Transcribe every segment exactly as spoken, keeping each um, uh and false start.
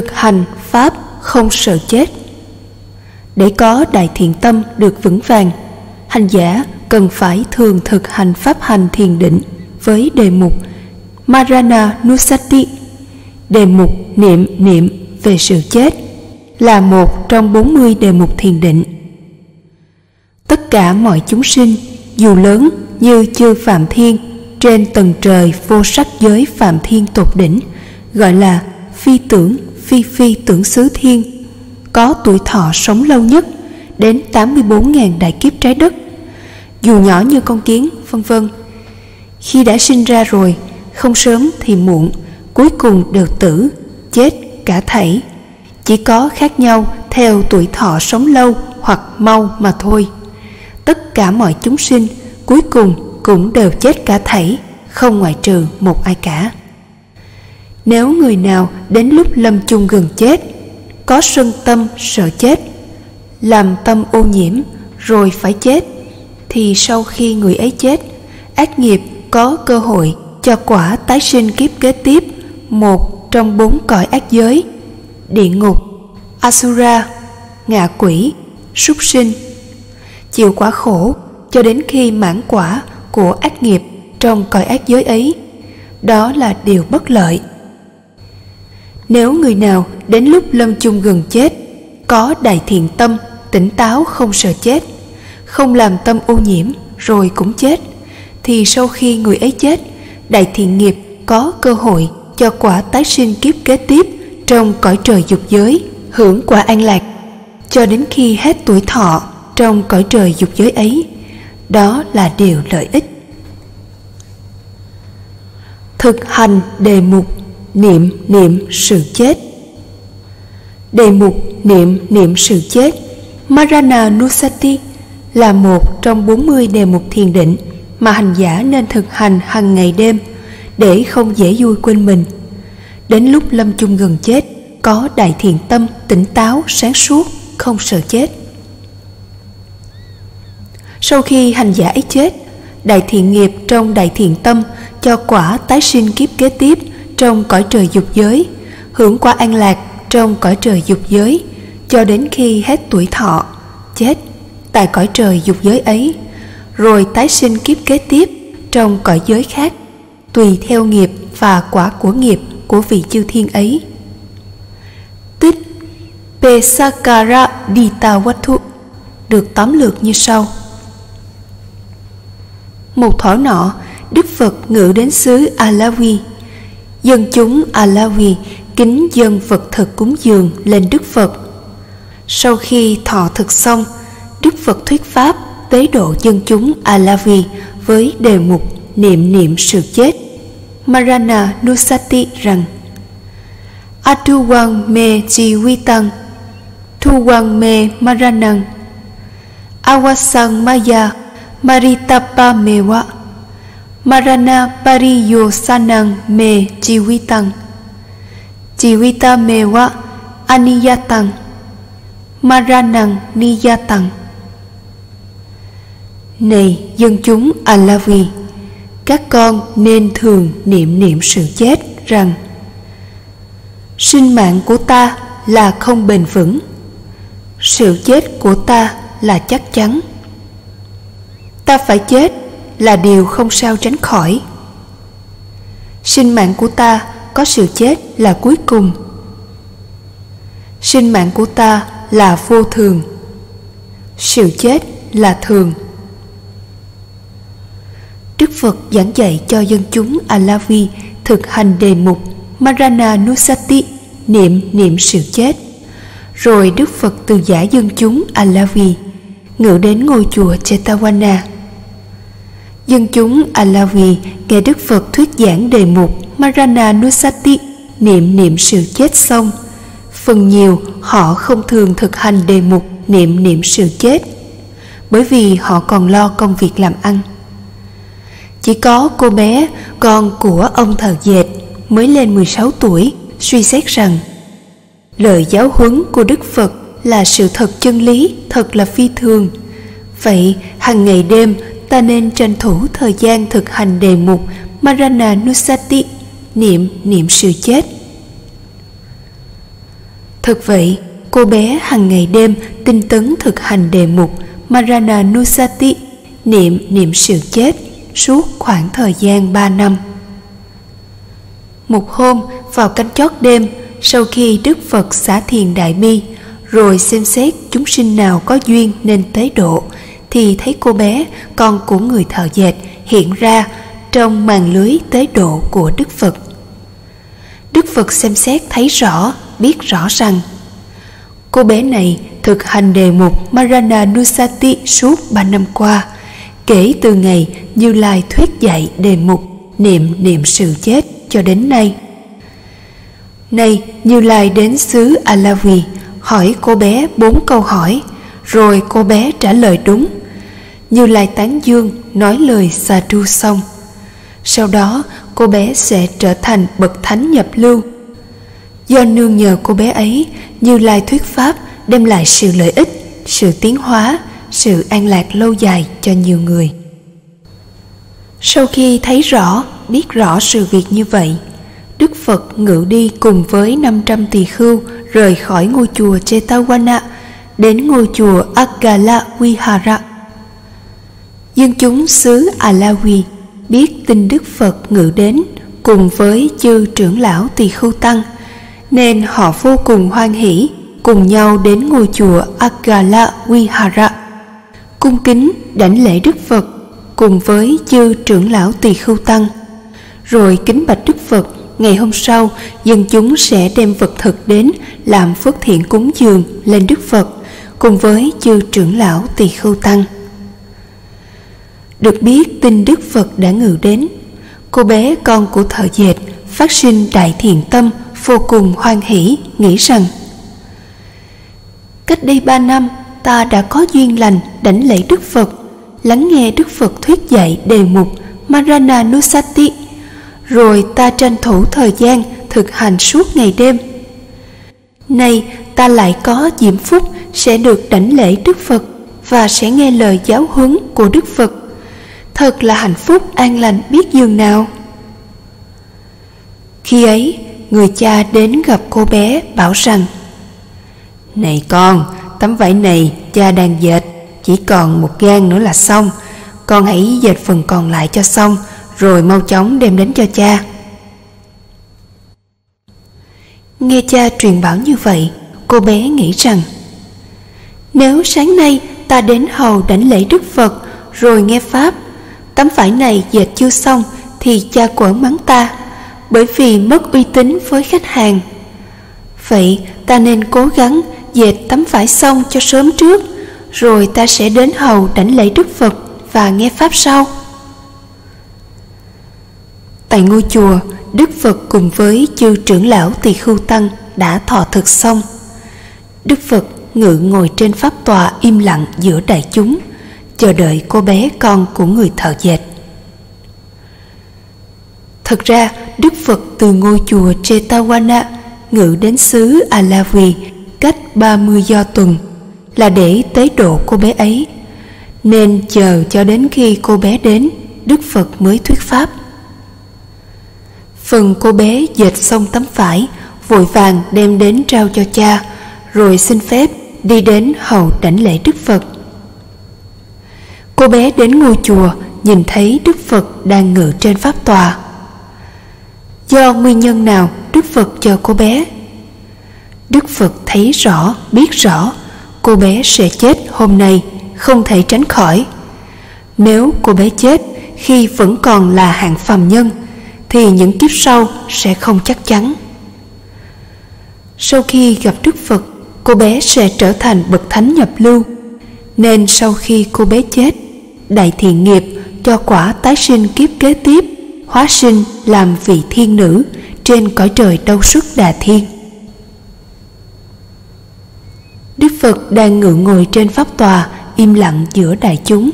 thực hành Pháp không sợ chết. Để có đại thiện tâm được vững vàng, hành giả cần phải thường thực hành pháp hành thiền định với đề mục Marana Nusati. Đề mục niệm niệm về sự chết là một trong bốn mươi đề mục thiền định. Tất cả mọi chúng sinh, dù lớn như chư Phạm Thiên, trên tầng trời vô sắc giới Phạm Thiên tột đỉnh, gọi là phi tưởng, phi phi tưởng xứ thiên, có tuổi thọ sống lâu nhất đến tám mươi bốn nghìn đại kiếp trái đất, dù nhỏ như con kiến, vân vân. Khi đã sinh ra rồi, không sớm thì muộn, cuối cùng đều tử, chết cả thảy, chỉ có khác nhau theo tuổi thọ sống lâu hoặc mau mà thôi. Tất cả mọi chúng sinh cuối cùng cũng đều chết cả thảy, không ngoại trừ một ai cả. Nếu người nào đến lúc lâm chung gần chết, có sân tâm sợ chết, làm tâm ô nhiễm rồi phải chết, thì sau khi người ấy chết, ác nghiệp có cơ hội cho quả tái sinh kiếp kế tiếp một trong bốn cõi ác giới: địa ngục, Asura, ngạ quỷ, súc sinh, chịu quả khổ cho đến khi mãn quả của ác nghiệp trong cõi ác giới ấy. Đó là điều bất lợi. Nếu người nào đến lúc lâm chung gần chết, có đại thiện tâm, tỉnh táo không sợ chết, không làm tâm ô nhiễm rồi cũng chết, thì sau khi người ấy chết, đại thiện nghiệp có cơ hội cho quả tái sinh kiếp kế tiếp trong cõi trời dục giới, hưởng quả an lạc cho đến khi hết tuổi thọ trong cõi trời dục giới ấy. Đó là điều lợi ích. Thực hành đề mục niệm niệm sự chết. Đề mục niệm niệm sự chết Marana Nusati là một trong bốn mươi đề mục thiền định mà hành giả nên thực hành hàng ngày đêm để không dễ vui quên mình. Đến lúc lâm chung gần chết, có đại thiện tâm, tỉnh táo, sáng suốt, không sợ chết. Sau khi hành giả ấy chết, đại thiện nghiệp trong đại thiện tâm cho quả tái sinh kiếp kế tiếp trong cõi trời dục giới, hưởng quả an lạc trong cõi trời dục giới cho đến khi hết tuổi thọ, chết tại cõi trời dục giới ấy, rồi tái sinh kiếp kế tiếp trong cõi giới khác, tùy theo nghiệp và quả của nghiệp của vị chư thiên ấy. Tích Pesakara Ditavatthu được tóm lược như sau. Một thuở nọ, Đức Phật ngự đến xứ Alavi. Dân chúng Alavi kính dâng vật thực cúng dường lên Đức Phật. Sau khi thọ thực xong, Đức Phật thuyết pháp tế độ dân chúng Alavi với đề mục niệm niệm sự chết Marana Nusati rằng: Atuwang me jiwitang, tuwang me maranang, awasang maya maritapa mewa, marana pariyosanang me jiwitang, jiwita mewa aniyatang, maranang niyatang. Này dân chúng Alavi, các con nên thường niệm niệm sự chết rằng: sinh mạng của ta là không bền vững, sự chết của ta là chắc chắn. Ta phải chết là điều không sao tránh khỏi. Sinh mạng của ta có sự chết là cuối cùng. Sinh mạng của ta là vô thường, sự chết là thường. Đức Phật giảng dạy cho dân chúng Alavi thực hành đề mục Marana Nusati niệm niệm sự chết. Rồi Đức Phật từ giã dân chúng Alavi, ngự đến ngôi chùa Jetavana. Dân chúng Alavi nghe Đức Phật thuyết giảng đề mục Marana Nusati niệm niệm sự chết xong, phần nhiều họ không thường thực hành đề mục niệm niệm sự chết, bởi vì họ còn lo công việc làm ăn. Chỉ có cô bé, con của ông thợ dệt, mới lên mười sáu tuổi, suy xét rằng lời giáo huấn của Đức Phật là sự thật chân lý, thật là phi thường. Vậy, hàng ngày đêm ta nên tranh thủ thời gian thực hành đề mục Marana Nusati, niệm niệm sự chết. Thật vậy, cô bé hằng ngày đêm tinh tấn thực hành đề mục Marana Nusati, niệm niệm sự chết suốt khoảng thời gian ba năm. Một hôm vào canh chót đêm, sau khi Đức Phật xả thiền đại bi rồi xem xét chúng sinh nào có duyên nên tế độ, thì thấy cô bé, con của người thợ dệt, hiện ra trong màn lưới tế độ của Đức Phật. Đức Phật xem xét thấy rõ, biết rõ rằng cô bé này thực hành đề mục Marana Nusati suốt ba năm qua, kể từ ngày Như Lai thuyết dạy đề mục niệm niệm sự chết cho đến nay. Nay Như Lai đến xứ Alavi hỏi cô bé bốn câu hỏi, rồi cô bé trả lời đúng. Như Lai tán dương nói lời Sādhu xong. Sau đó cô bé sẽ trở thành bậc thánh nhập lưu. Do nương nhờ cô bé ấy, Như Lai thuyết pháp đem lại sự lợi ích, sự tiến hóa, sự an lạc lâu dài cho nhiều người. Sau khi thấy rõ, biết rõ sự việc như vậy, Đức Phật ngự đi cùng với năm trăm tỳ khưu rời khỏi ngôi chùa Jetavana đến ngôi chùa Aggāḷava Vihāra. Dân chúng xứ Alavi biết tin Đức Phật ngự đến cùng với chư trưởng lão tỳ khưu tăng, nên họ vô cùng hoan hỷ, cùng nhau đến ngôi chùa Aggāḷava Vihāra, cung kính đảnh lễ Đức Phật cùng với chư trưởng lão tỳ khưu tăng. Rồi kính bạch Đức Phật, ngày hôm sau dân chúng sẽ đem vật thực đến làm phước thiện cúng dường lên Đức Phật cùng với chư trưởng lão tỳ khưu tăng. Được biết tin Đức Phật đã ngự đến, cô bé con của thợ dệt phát sinh đại thiện tâm, vô cùng hoan hỷ, nghĩ rằng cách đây ba năm ta đã có duyên lành đảnh lễ Đức Phật, lắng nghe Đức Phật thuyết dạy đề mục Marana Nusati, rồi ta tranh thủ thời gian thực hành suốt ngày đêm. Nay ta lại có diễm phúc sẽ được đảnh lễ Đức Phật và sẽ nghe lời giáo huấn của Đức Phật. Thật là hạnh phúc an lành biết dường nào. Khi ấy, người cha đến gặp cô bé bảo rằng: Này con, tấm vải này cha đang dệt, chỉ còn một gang nữa là xong. Con hãy dệt phần còn lại cho xong, rồi mau chóng đem đến cho cha. Nghe cha truyền bảo như vậy, cô bé nghĩ rằng nếu sáng nay ta đến hầu đảnh lễ Đức Phật rồi nghe pháp, tấm vải này dệt chưa xong thì cha quở mắng ta, bởi vì mất uy tín với khách hàng. Vậy ta nên cố gắng dệt tấm vải xong cho sớm trước, rồi ta sẽ đến hầu đảnh lễ Đức Phật và nghe pháp sau. Tại ngôi chùa, Đức Phật cùng với chư trưởng lão tỳ khưu tăng đã thọ thực xong. Đức Phật ngự ngồi trên pháp tòa im lặng giữa đại chúng, chờ đợi cô bé con của người thợ dệt. Thật ra, Đức Phật từ ngôi chùa Jetavana ngự đến xứ Alavi cách ba mươi do tuần là để tế độ cô bé ấy, nên chờ cho đến khi cô bé đến, Đức Phật mới thuyết pháp. Phần cô bé dệt xong tấm vải, vội vàng đem đến trao cho cha, rồi xin phép đi đến hầu đảnh lễ Đức Phật. Cô bé đến ngôi chùa, nhìn thấy Đức Phật đang ngự trên pháp tòa. Do nguyên nhân nào Đức Phật chờ cô bé? Đức Phật thấy rõ, biết rõ, cô bé sẽ chết hôm nay, không thể tránh khỏi. Nếu cô bé chết khi vẫn còn là hạng phàm nhân, thì những kiếp sau sẽ không chắc chắn. Sau khi gặp Đức Phật, cô bé sẽ trở thành bậc thánh nhập lưu, nên sau khi cô bé chết, đại thiện nghiệp cho quả tái sinh kiếp kế tiếp, hóa sinh làm vị thiên nữ trên cõi trời Đâu Suất Đà Thiên. Đức Phật đang ngự ngồi trên pháp tòa im lặng giữa đại chúng.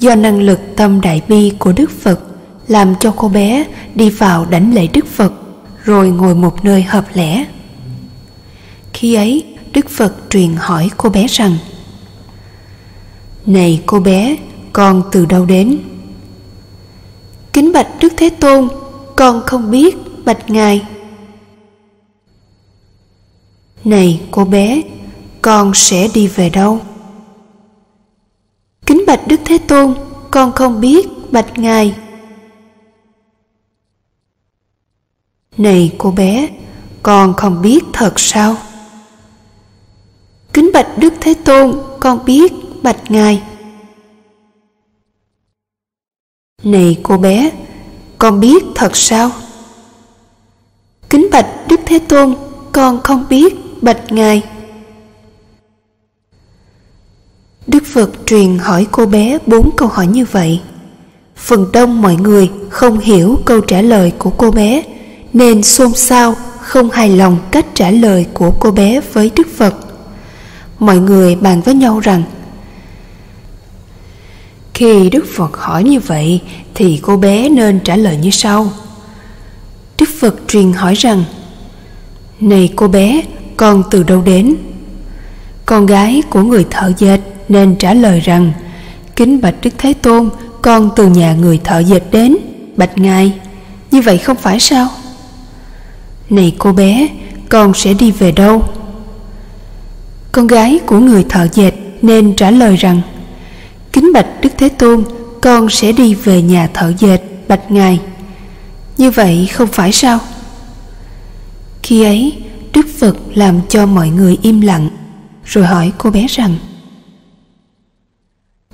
Do năng lực tâm đại bi của Đức Phật làm cho cô bé đi vào đảnh lễ Đức Phật rồi ngồi một nơi hợp lẽ. Khi ấy, Đức Phật truyền hỏi cô bé rằng: Này cô bé, con từ đâu đến? Kính bạch Đức Thế Tôn, con không biết bạch Ngài. Này cô bé, con sẽ đi về đâu? Kính bạch Đức Thế Tôn, con không biết, bạch Ngài. Này cô bé, con không biết thật sao? Kính bạch Đức Thế Tôn, con biết, bạch Ngài. Này cô bé, con biết thật sao? Kính bạch Đức Thế Tôn, con không biết, bạch Ngài. Đức Phật truyền hỏi cô bé bốn câu hỏi như vậy. Phần đông mọi người không hiểu câu trả lời của cô bé, nên xôn xao, không hài lòng cách trả lời của cô bé với Đức Phật. Mọi người bàn với nhau rằng, khi Đức Phật hỏi như vậy thì cô bé nên trả lời như sau. Đức Phật truyền hỏi rằng, này cô bé, con từ đâu đến? Con gái của người thợ dệt nên trả lời rằng, kính bạch Đức Thế Tôn, con từ nhà người thợ dệt đến, bạch Ngài. Như vậy không phải sao? Này cô bé, con sẽ đi về đâu? Con gái của người thợ dệt nên trả lời rằng, kính bạch Đức Thế Tôn, con sẽ đi về nhà thợ dệt, bạch Ngài. Như vậy không phải sao? Khi ấy, Đức Phật làm cho mọi người im lặng, rồi hỏi cô bé rằng,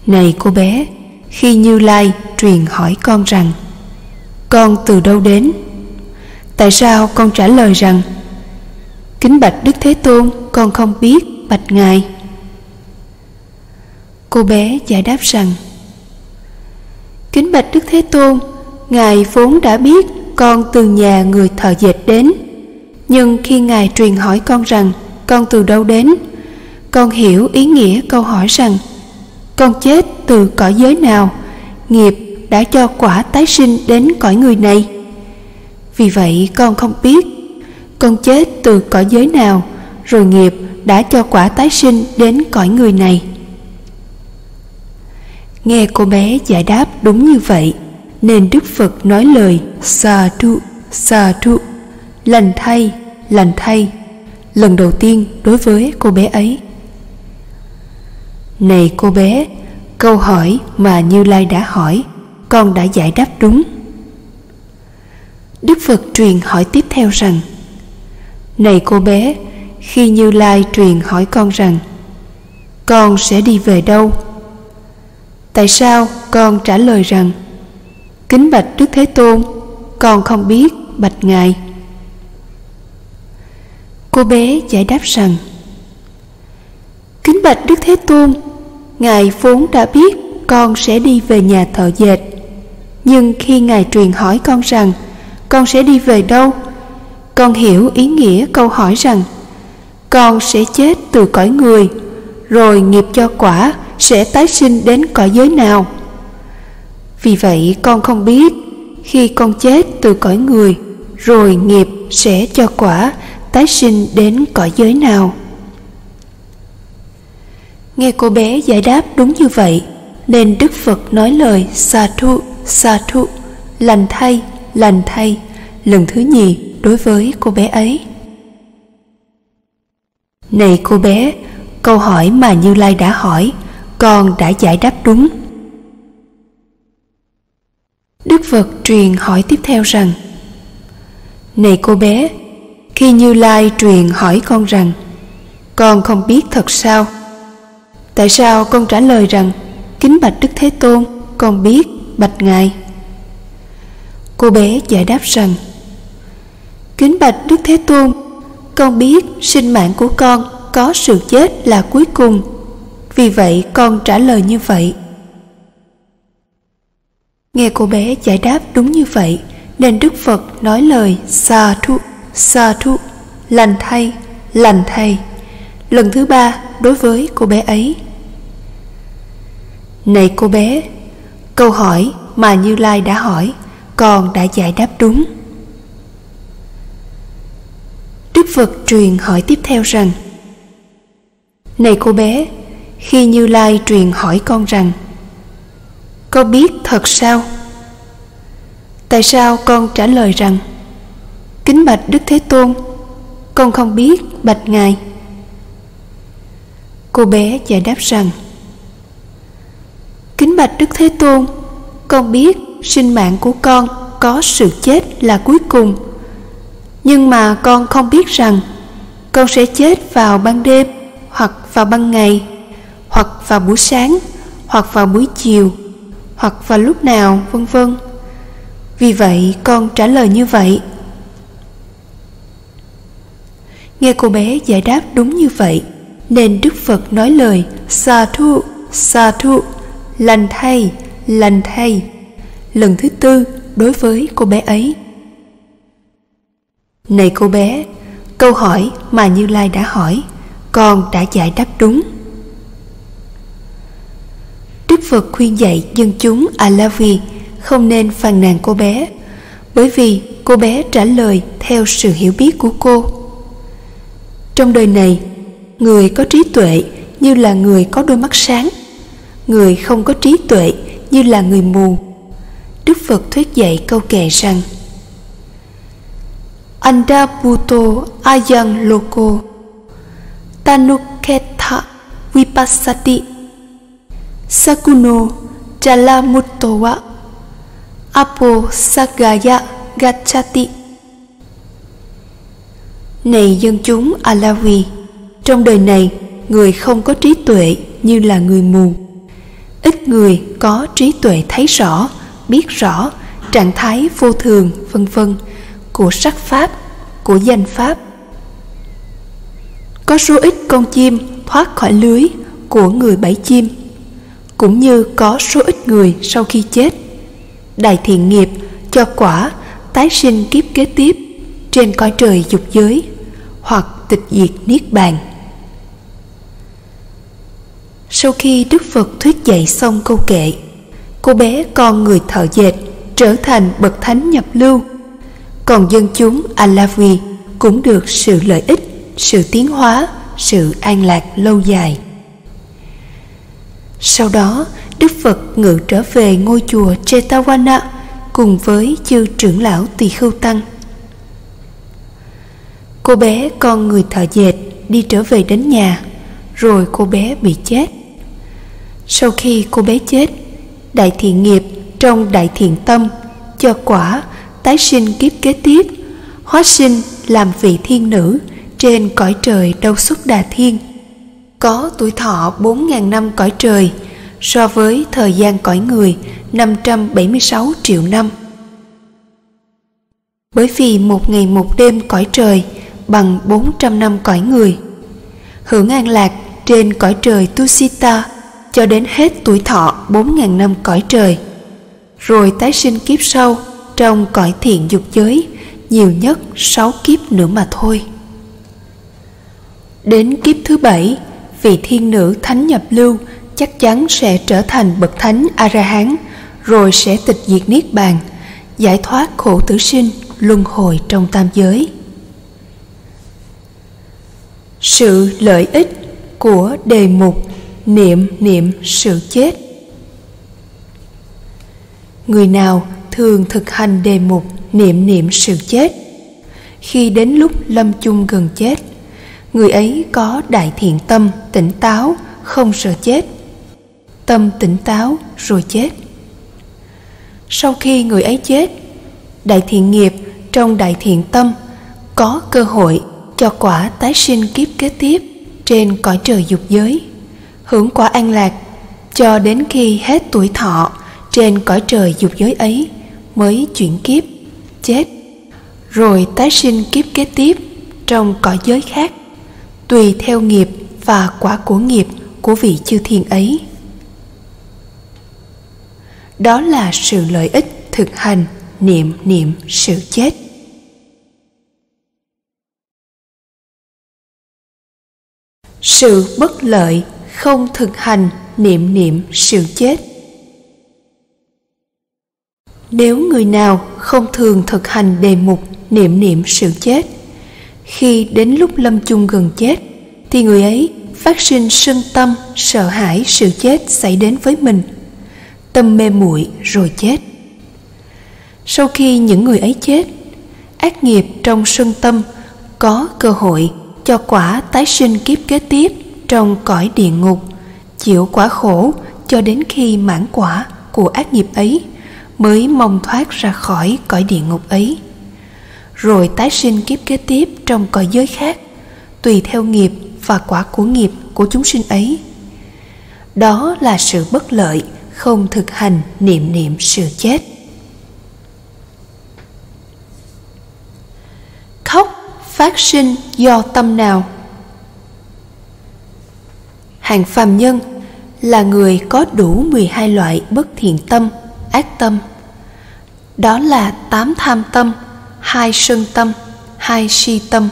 này cô bé, khi Như Lai truyền hỏi con rằng, con từ đâu đến? Tại sao con trả lời rằng, kính bạch Đức Thế Tôn, con không biết, bạch Ngài? Cô bé giải đáp rằng, kính bạch Đức Thế Tôn, Ngài vốn đã biết con từ nhà người thợ dệt đến, nhưng khi Ngài truyền hỏi con rằng, con từ đâu đến, con hiểu ý nghĩa câu hỏi rằng, con chết từ cõi giới nào, nghiệp đã cho quả tái sinh đến cõi người này. Vì vậy con không biết con chết từ cõi giới nào, rồi nghiệp đã cho quả tái sinh đến cõi người này. Nghe cô bé giải đáp đúng như vậy, nên Đức Phật nói lời Sādhu, Sādhu, lành thay, lành thay, lần đầu tiên đối với cô bé ấy. Này cô bé, câu hỏi mà Như Lai đã hỏi, con đã giải đáp đúng. Đức Phật truyền hỏi tiếp theo rằng, này cô bé, khi Như Lai truyền hỏi con rằng, con sẽ đi về đâu? Tại sao con trả lời rằng, kính bạch Đức Thế Tôn, con không biết, bạch Ngài? Cô bé giải đáp rằng, kính bạch Đức Thế Tôn, Ngài vốn đã biết con sẽ đi về nhà thợ dệt, nhưng khi Ngài truyền hỏi con rằng, con sẽ đi về đâu, con hiểu ý nghĩa câu hỏi rằng, con sẽ chết từ cõi người, rồi nghiệp cho quả sẽ tái sinh đến cõi giới nào. Vì vậy con không biết khi con chết từ cõi người, rồi nghiệp sẽ cho quả tái sinh đến cõi giới nào. Nghe cô bé giải đáp đúng như vậy, nên Đức Phật nói lời Sādhu, Sādhu, lành thay, lành thay, lần thứ nhì đối với cô bé ấy. Này cô bé, câu hỏi mà Như Lai đã hỏi, con đã giải đáp đúng. Đức Phật truyền hỏi tiếp theo rằng, này cô bé, khi Như Lai truyền hỏi con rằng, con không biết thật sao? Tại sao con trả lời rằng, kính bạch Đức Thế Tôn, con biết, bạch Ngài? Cô bé giải đáp rằng, kính bạch Đức Thế Tôn, con biết sinh mạng của con có sự chết là cuối cùng, vì vậy con trả lời như vậy. Nghe cô bé giải đáp đúng như vậy, nên Đức Phật nói lời Sādhu, Sādhu, lành thay, lành thay, lần thứ ba đối với cô bé ấy. Này cô bé, câu hỏi mà Như Lai đã hỏi, con đã giải đáp đúng. Đức Phật truyền hỏi tiếp theo rằng, này cô bé, khi Như Lai truyền hỏi con rằng, con biết thật sao? Tại sao con trả lời rằng, kính bạch Đức Thế Tôn, Con không biết, bạch ngài. Cô bé giải đáp rằng: Kính bạch Đức Thế Tôn, con biết sinh mạng của con có sự chết là cuối cùng, nhưng mà con không biết rằng con sẽ chết vào ban đêm, hoặc vào ban ngày, hoặc vào buổi sáng, hoặc vào buổi chiều, hoặc vào lúc nào, vân vân. Vì vậy con trả lời như vậy. Nghe cô bé giải đáp đúng như vậy, nên Đức Phật nói lời Sādhu, Sādhu, lành thay, lành thay, lần thứ tư đối với cô bé ấy. Này cô bé, câu hỏi mà Như Lai đã hỏi, con đã giải đáp đúng. Đức Phật khuyên dạy dân chúng Alavi không nên phàn nàn cô bé, bởi vì cô bé trả lời theo sự hiểu biết của cô. Trong đời này, người có trí tuệ như là người có đôi mắt sáng, người không có trí tuệ như là người mù. Đức Phật thuyết dạy câu kệ rằng: Anda Bhuto Ayang Loko Tanuketa Vipassati Sakuno Jalamutowa Apo Sagaya Gachati. Này dân chúng Alavi, trong đời này người không có trí tuệ như là người mù. Ít người có trí tuệ thấy rõ, biết rõ trạng thái vô thường, vân vân, của sắc pháp, của danh pháp. Có số ít con chim thoát khỏi lưới của người bẫy chim, cũng như có số ít người sau khi chết, đại thiện nghiệp cho quả tái sinh kiếp kế tiếp trên cõi trời dục giới, hoặc tịch diệt niết bàn. Sau khi Đức Phật thuyết dạy xong câu kệ, cô bé con người thợ dệt trở thành bậc thánh nhập lưu, còn dân chúng Alavi cũng được sự lợi ích, sự tiến hóa, sự an lạc lâu dài. Sau đó, Đức Phật ngự trở về ngôi chùa Jetavana cùng với chư trưởng lão Tỳ Khưu Tăng. Cô bé con người thợ dệt đi trở về đến nhà, rồi cô bé bị chết. Sau khi cô bé chết, đại thiện nghiệp trong đại thiện tâm cho quả tái sinh kiếp kế tiếp, hóa sinh làm vị thiên nữ trên cõi trời Đâu Suất Đà Thiên, có tuổi thọ bốn nghìn năm cõi trời, so với thời gian cõi người năm trăm bảy mươi sáu triệu năm. Bởi vì một ngày một đêm cõi trời bằng bốn trăm năm cõi người, hưởng an lạc trên cõi trời Tushita cho đến hết tuổi thọ bốn nghìn năm cõi trời, rồi tái sinh kiếp sau trong cõi thiện dục giới nhiều nhất sáu kiếp nữa mà thôi. Đến kiếp thứ bảy, vị thiên nữ thánh nhập lưu chắc chắn sẽ trở thành bậc thánh A-la-hán, rồi sẽ tịch diệt niết bàn, giải thoát khổ tử sinh, luân hồi trong tam giới. Sự lợi ích của đề mục niệm niệm sự chết. Người nào thường thực hành đề mục niệm niệm sự chết, khi đến lúc lâm chung gần chết, người ấy có đại thiện tâm tỉnh táo, không sợ chết. Tâm tỉnh táo rồi chết. Sau khi người ấy chết, đại thiện nghiệp trong đại thiện tâm có cơ hội cho quả tái sinh kiếp kế tiếp trên cõi trời dục giới, hưởng quả an lạc cho đến khi hết tuổi thọ trên cõi trời dục giới ấy mới chuyển kiếp, chết, rồi tái sinh kiếp kế tiếp trong cõi giới khác, tùy theo nghiệp và quả của nghiệp của vị chư thiên ấy. Đó là sự lợi ích thực hành niệm niệm sự chết. Sự bất lợi không thực hành niệm niệm sự chết. Nếu người nào không thường thực hành đề mục niệm niệm sự chết, khi đến lúc lâm chung gần chết, thì người ấy phát sinh sân tâm sợ hãi sự chết xảy đến với mình, tâm mê muội rồi chết. Sau khi những người ấy chết, ác nghiệp trong sân tâm có cơ hội cho quả tái sinh kiếp kế tiếp trong cõi địa ngục, chịu quả khổ cho đến khi mãn quả của ác nghiệp ấy mới mong thoát ra khỏi cõi địa ngục ấy, rồi tái sinh kiếp kế tiếp trong cõi giới khác, tùy theo nghiệp và quả của nghiệp của chúng sinh ấy. Đó là sự bất lợi không thực hành niệm niệm sự chết. Khóc phát sinh do tâm nào? Hàng phàm nhân là người có đủ mười hai loại bất thiện tâm, ác tâm. Đó là tám tham tâm, hai sân tâm, hai si tâm.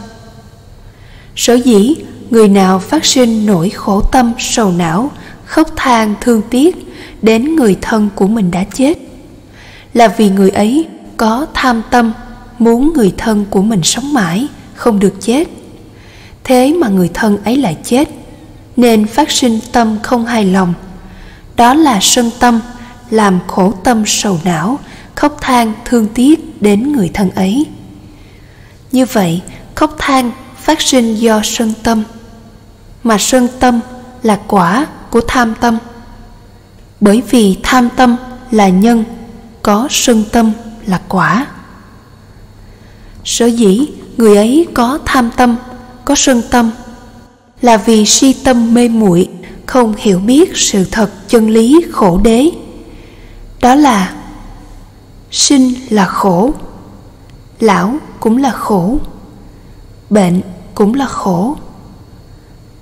Sở dĩ người nào phát sinh nỗi khổ tâm, sầu não, khóc than thương tiếc đến người thân của mình đã chết, là vì người ấy có tham tâm muốn người thân của mình sống mãi, không được chết. Thế mà người thân ấy lại chết, nên phát sinh tâm không hài lòng. Đó là sân tâm, làm khổ tâm sầu não, khóc than thương tiếc đến người thân ấy. Như vậy, khóc than phát sinh do sân tâm, mà sân tâm là quả của tham tâm. Bởi vì tham tâm là nhân, có sân tâm là quả. Sở dĩ người ấy có tham tâm, có sân tâm là vì si tâm mê muội, không hiểu biết sự thật chân lý khổ đế. Đó là sinh là khổ, lão cũng là khổ, bệnh cũng là khổ,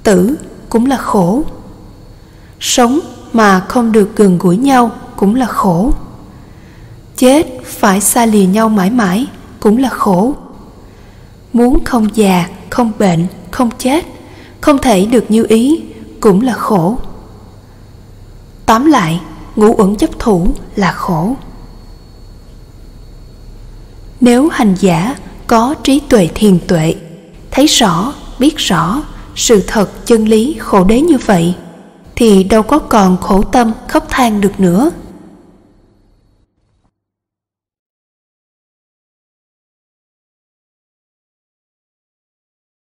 tử cũng là khổ, sống mà không được gần gũi nhau cũng là khổ, chết phải xa lìa nhau mãi mãi cũng là khổ, muốn không già, không bệnh, không chết, không thể được như ý cũng là khổ. Tóm lại, ngũ uẩn chấp thủ là khổ. Nếu hành giả có trí tuệ thiền tuệ, thấy rõ, biết rõ sự thật chân lý khổ đế như vậy, thì đâu có còn khổ tâm khóc than được nữa.